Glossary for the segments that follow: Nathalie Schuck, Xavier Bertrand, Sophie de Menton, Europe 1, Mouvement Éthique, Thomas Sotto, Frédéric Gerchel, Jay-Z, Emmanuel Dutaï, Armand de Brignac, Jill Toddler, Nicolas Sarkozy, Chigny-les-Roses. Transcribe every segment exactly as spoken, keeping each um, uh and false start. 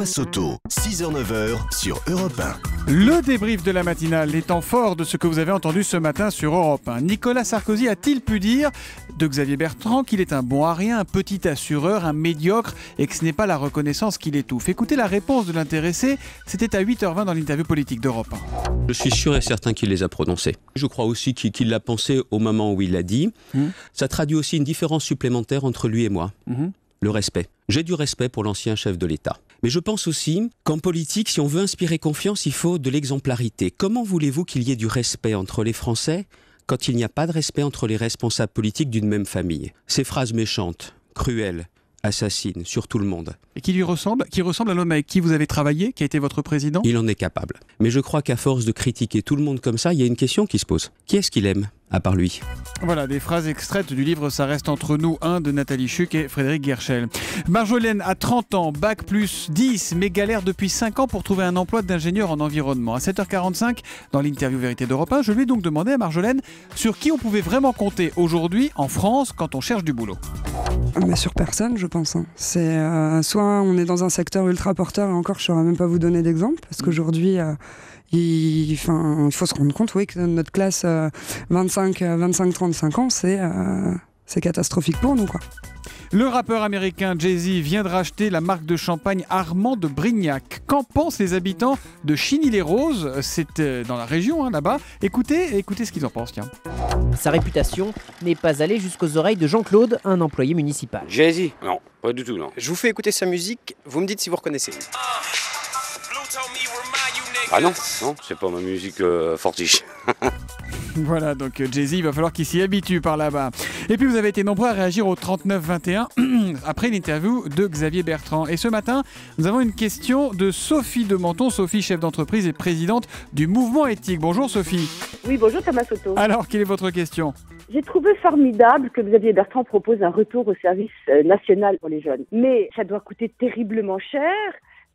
Thomas Sotto, six heures neuf heures sur Europe un. Le débrief de la matinale, les temps forts de ce que vous avez entendu ce matin sur Europe un. Nicolas Sarkozy a-t-il pu dire de Xavier Bertrand qu'il est un bon à rien, un petit assureur, un médiocre et que ce n'est pas la reconnaissance qui l'étouffe? Écoutez la réponse de l'intéressé, c'était à huit heures vingt dans l'interview politique d'Europe un. Je suis sûr et certain qu'il les a prononcés. Je crois aussi qu'il l'a pensé au moment où il l'a dit. Mmh. Ça traduit aussi une différence supplémentaire entre lui et moi. Mmh. Le respect. J'ai du respect pour l'ancien chef de l'État. Mais je pense aussi qu'en politique, si on veut inspirer confiance, il faut de l'exemplarité. Comment voulez-vous qu'il y ait du respect entre les Français quand il n'y a pas de respect entre les responsables politiques d'une même famille? Ces phrases méchantes, cruelles, assassines sur tout le monde. Et qui lui ressemble, qui ressemble à l'homme avec qui vous avez travaillé, qui a été votre président? Il en est capable. Mais je crois qu'à force de critiquer tout le monde comme ça, il y a une question qui se pose. Qui est-ce qu'il aime ? À part lui. Voilà, des phrases extraites du livre « Ça reste entre nous », un de Nathalie Schuck et Frédéric Gerchel. Marjolaine a trente ans, bac plus dix, mais galère depuis cinq ans pour trouver un emploi d'ingénieur en environnement. À sept heures quarante-cinq, dans l'interview Vérité d'Europe un, je lui ai donc demandé à Marjolaine sur qui on pouvait vraiment compter aujourd'hui en France quand on cherche du boulot. Mais sur personne, je pense. C'est euh, soit on est dans un secteur ultra porteur, et encore, je ne saurais même pas vous donner d'exemple, parce qu'aujourd'hui... Euh, Il, enfin, il faut se rendre compte, oui, que notre classe euh, vingt-cinq trente-cinq ans, c'est euh, c'est catastrophique pour nous, quoi. Le rappeur américain Jay-Z vient de racheter la marque de champagne Armand de Brignac. Qu'en pensent les habitants de Chigny-les-Roses? C'est euh, dans la région, hein, là-bas. Écoutez, écoutez ce qu'ils en pensent, tiens. Sa réputation n'est pas allée jusqu'aux oreilles de Jean-Claude, un employé municipal. Jay-Z? Non, pas du tout, non. Je vous fais écouter sa musique, vous me dites si vous reconnaissez. Ah non, non, c'est pas ma musique euh, fortiche. Voilà, donc Jay-Z, il va falloir qu'il s'y habitue par là-bas. Et puis vous avez été nombreux à réagir au trente-neuf vingt et un après l'interview de Xavier Bertrand. Et ce matin, nous avons une question de Sophie de Menton. Sophie, chef d'entreprise et présidente du Mouvement Éthique. Bonjour Sophie. Oui, bonjour Thomas Sotto. Alors, quelle est votre question? J'ai trouvé formidable que Xavier Bertrand propose un retour au service national pour les jeunes. Mais ça doit coûter terriblement cher.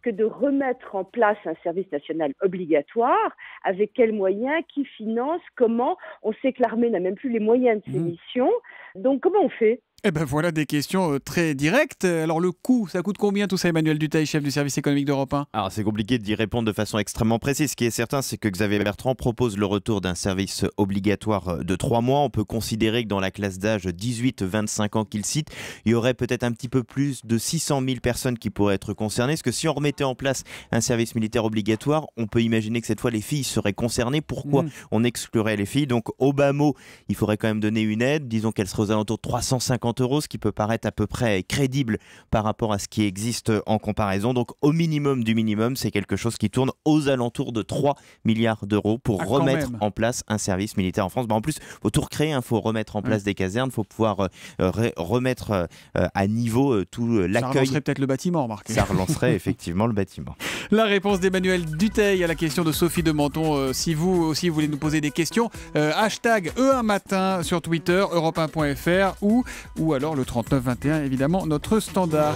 Que de remettre en place un service national obligatoire, avec quels moyens, qui finance, comment? On sait que l'armée n'a même plus les moyens de ses mmh. missions, donc comment on fait? Eh ben voilà des questions très directes. Alors le coût, ça coûte combien tout ça, Emmanuel Dutaï, chef du service économique d'Europe un? Alors c'est compliqué d'y répondre de façon extrêmement précise. Ce qui est certain, c'est que Xavier Bertrand propose le retour d'un service obligatoire de trois mois. On peut considérer que dans la classe d'âge dix-huit vingt-cinq ans qu'il cite, il y aurait peut-être un petit peu plus de six cent mille personnes qui pourraient être concernées. Parce que si on remettait en place un service militaire obligatoire, on peut imaginer que cette fois les filles seraient concernées. Pourquoi mmh. on exclurait les filles? Donc au bas mot, il faudrait quand même donner une aide. Disons qu'elle serait aux alentours de trois cent cinquante euros, ce qui peut paraître à peu près crédible par rapport à ce qui existe en comparaison. Donc au minimum du minimum, c'est quelque chose qui tourne aux alentours de trois milliards d'euros pour ah, remettre en place un service militaire en France. Bah, en plus, il faut tout recréer, il hein, faut remettre en place mmh. des casernes, il faut pouvoir euh, remettre euh, à niveau euh, tout euh, l'accueil. Ça relancerait peut-être le bâtiment, remarquez. Ça relancerait effectivement le bâtiment. La réponse d'Emmanuel Dutail à la question de Sophie de Menton. Euh, si vous aussi vous voulez nous poser des questions, euh, hashtag E un matin sur Twitter, europe un point fr ou... ou alors le trente-neuf vingt et un, évidemment, notre standard.